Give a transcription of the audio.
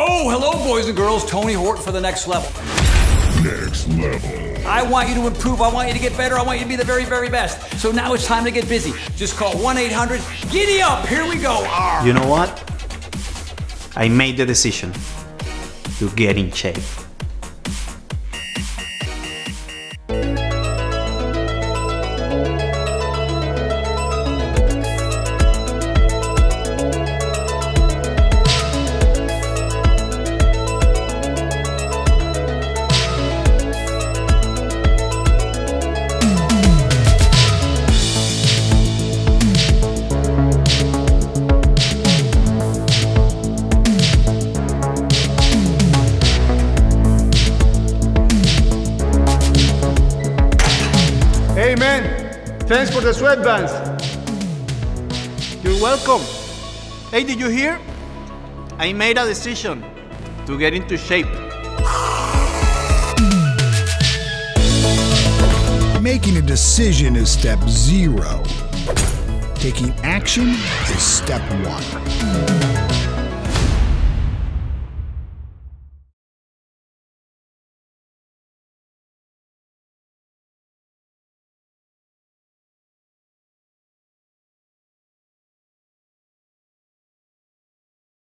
Oh, hello, boys and girls. Tony Horton for the next level. Next level. I want you to improve. I want you to get better. I want you to be the very, very best. So now it's time to get busy. Just call 1-800. Giddy up. Here we go. Arr. You know what? I made the decision to get in shape. Hey man, thanks for the sweatbands. You're welcome. Hey, did you hear? I made a decision to get into shape. Making a decision is step 0. Taking action is step 1.